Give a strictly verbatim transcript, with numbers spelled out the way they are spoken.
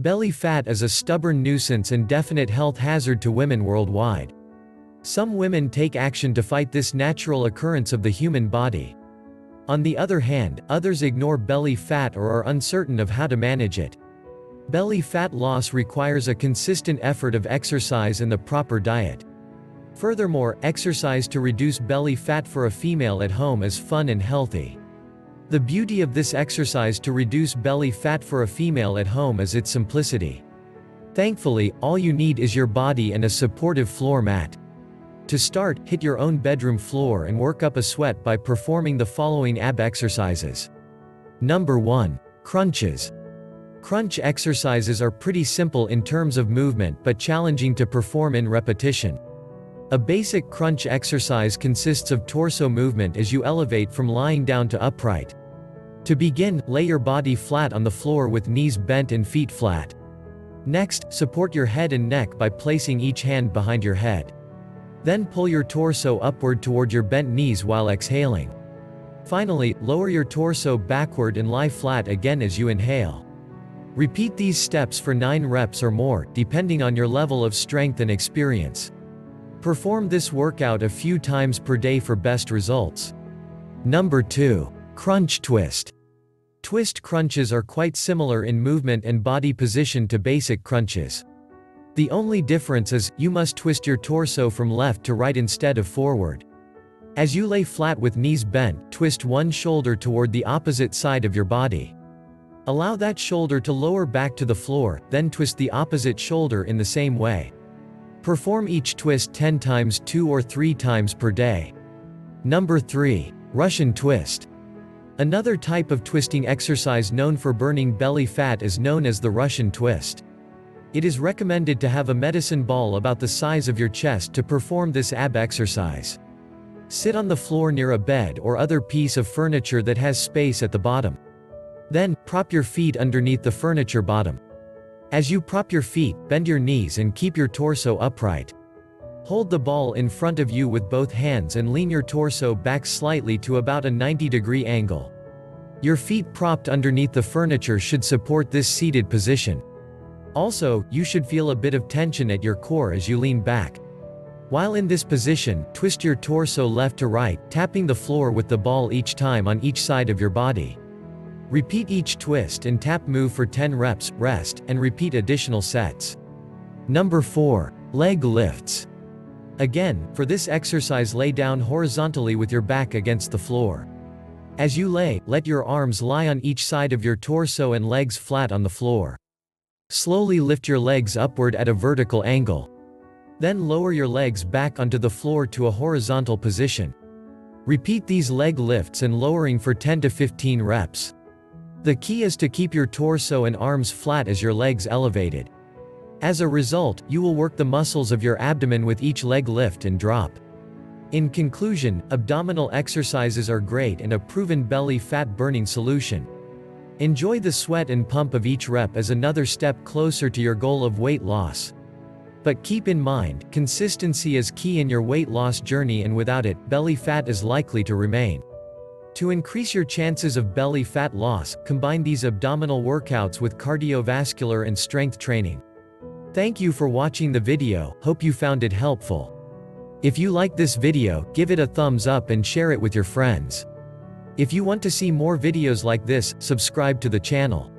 Belly fat is a stubborn nuisance and definite health hazard to women worldwide. Some women take action to fight this natural occurrence of the human body. On the other hand, others ignore belly fat or are uncertain of how to manage it. Belly fat loss requires a consistent effort of exercise and the proper diet. Furthermore, exercise to reduce belly fat for a female at home is fun and healthy. The beauty of this exercise to reduce belly fat for a female at home is its simplicity. Thankfully, all you need is your body and a supportive floor mat. To start, hit your own bedroom floor and work up a sweat by performing the following ab exercises. Number one. Crunches. Crunch exercises are pretty simple in terms of movement but challenging to perform in repetition. A basic crunch exercise consists of torso movement as you elevate from lying down to upright. To begin, lay your body flat on the floor with knees bent and feet flat. Next, support your head and neck by placing each hand behind your head. Then pull your torso upward toward your bent knees while exhaling. Finally, lower your torso backward and lie flat again as you inhale. Repeat these steps for nine reps or more, depending on your level of strength and experience. Perform this workout a few times per day for best results. Number two. Crunch twist. Twist crunches are quite similar in movement and body position to basic crunches. The only difference is, you must twist your torso from left to right instead of forward. As you lay flat with knees bent, twist one shoulder toward the opposite side of your body. Allow that shoulder to lower back to the floor, then twist the opposite shoulder in the same way. Perform each twist ten times, two or three times per day. Number three. Russian twist. Another type of twisting exercise known for burning belly fat is known as the Russian twist. It is recommended to have a medicine ball about the size of your chest to perform this ab exercise. Sit on the floor near a bed or other piece of furniture that has space at the bottom. Then, prop your feet underneath the furniture bottom. As you prop your feet, bend your knees and keep your torso upright. Hold the ball in front of you with both hands and lean your torso back slightly to about a ninety degree angle. Your feet propped underneath the furniture should support this seated position. Also, you should feel a bit of tension at your core as you lean back. While in this position, twist your torso left to right, tapping the floor with the ball each time on each side of your body. Repeat each twist and tap move for ten reps, rest, and repeat additional sets. Number four. Leg lifts. Again, for this exercise, lay down horizontally with your back against the floor. As you lay, let your arms lie on each side of your torso and legs flat on the floor. Slowly lift your legs upward at a vertical angle. Then lower your legs back onto the floor to a horizontal position. Repeat these leg lifts and lowering for ten to fifteen reps. The key is to keep your torso and arms flat as your legs elevated. As a result, you will work the muscles of your abdomen with each leg lift and drop. In conclusion, abdominal exercises are great and a proven belly fat burning solution. Enjoy the sweat and pump of each rep as another step closer to your goal of weight loss. But keep in mind, consistency is key in your weight loss journey, and without it, belly fat is likely to remain. To increase your chances of belly fat loss, combine these abdominal workouts with cardiovascular and strength training. Thank you for watching the video, hope you found it helpful. If you like this video, give it a thumbs up and share it with your friends. If you want to see more videos like this, subscribe to the channel.